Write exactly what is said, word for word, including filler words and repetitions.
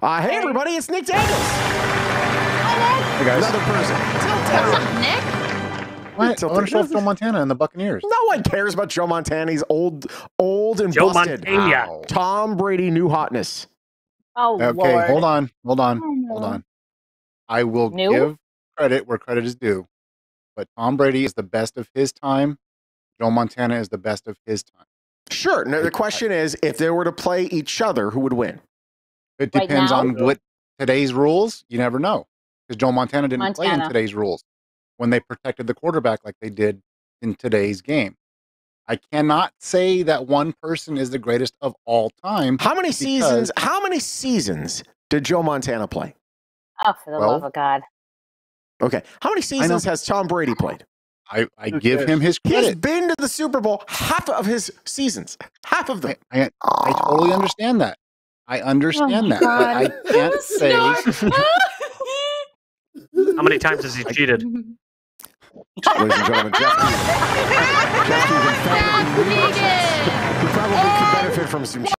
Uh, hey, everybody, it's Nick Daniels. Hello. Hey, guys. Another person. What's up, Nick? What? I want to show off Joe Montana and the Buccaneers. No one cares about Joe Montana. He's old, old and Joe busted. Montana. Wow. Tom Brady, new hotness. Oh, okay, Lord. Hold on. Hold on. Hold on. I will new? give credit where credit is due, but Tom Brady is the best of his time. Joe Montana is the best of his time. Sure. No, the question is, if they were to play each other, who would win? It depends right on what today's rules. You never know, because Joe Montana didn't Montana. play in today's rules when they protected the quarterback like they did in today's game. I cannot say that one person is the greatest of all time. How many seasons? How many seasons did Joe Montana play? Oh, for the well, love of God! Okay, how many seasons has Tom Brady played? I, I give him his credit. He's been to the Super Bowl half of his seasons. Half of them. I, I, I totally understand that. I understand oh that, God. but I can't say. How many times has he cheated? Ladies and gentlemen, Jeff Keegan. Jeff Keegan. He probably could benefit from some